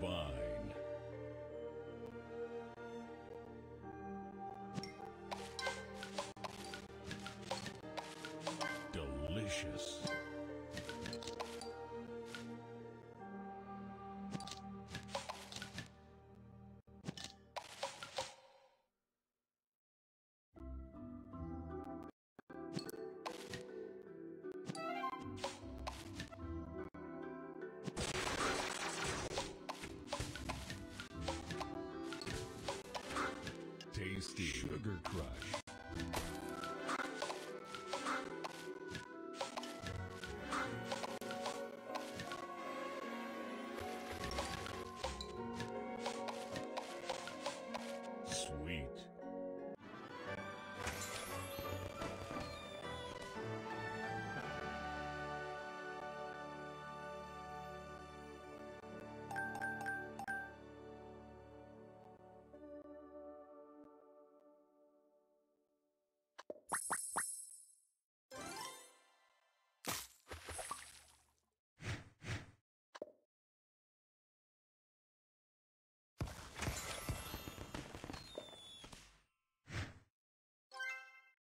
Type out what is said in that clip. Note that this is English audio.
divine. Delicious. Tasty Sugar Crush.